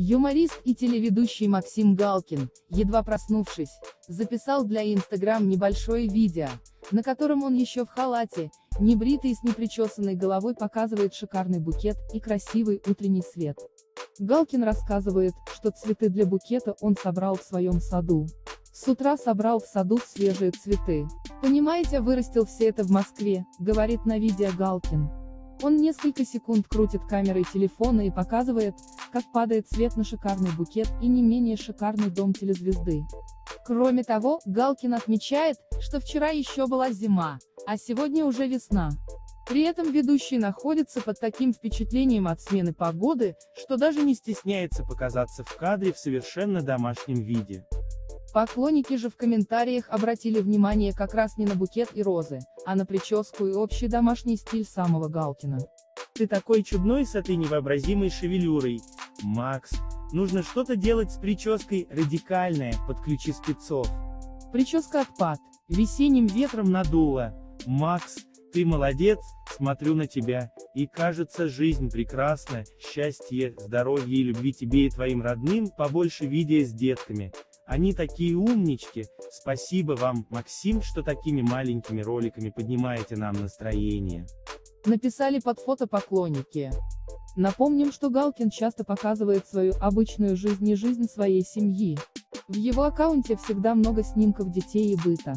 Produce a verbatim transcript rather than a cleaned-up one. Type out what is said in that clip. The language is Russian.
Юморист и телеведущий Максим Галкин, едва проснувшись, записал для Instagram небольшое видео, на котором он еще в халате, небритый и с непричесанной головой показывает шикарный букет и красивый утренний свет. Галкин рассказывает, что цветы для букета он собрал в своем саду. С утра собрал в саду свежие цветы. «Понимаете, вырастил все это в Москве», — говорит на видео Галкин. Он несколько секунд крутит камерой телефона и показывает, как падает свет на шикарный букет и не менее шикарный дом телезвезды. Кроме того, Галкин отмечает, что вчера еще была зима, а сегодня уже весна. При этом ведущий находится под таким впечатлением от смены погоды, что даже не стесняется показаться в кадре в совершенно домашнем виде. Поклонники же в комментариях обратили внимание как раз не на букет и розы, а на прическу и общий домашний стиль самого Галкина. «Ты такой чудной с этой невообразимой шевелюрой, Макс, нужно что-то делать с прической, радикальное, подключи спецов. Прическа отпад, весенним ветром надуло, Макс, ты молодец, смотрю на тебя, и кажется жизнь прекрасна, счастье, здоровье и любви тебе и твоим родным, побольше видео с детками. Они такие умнички, спасибо вам, Максим, что такими маленькими роликами поднимаете нам настроение», написали под фото поклонники. Напомним, что Галкин часто показывает свою обычную жизнь и жизнь своей семьи. В его аккаунте всегда много снимков детей и быта.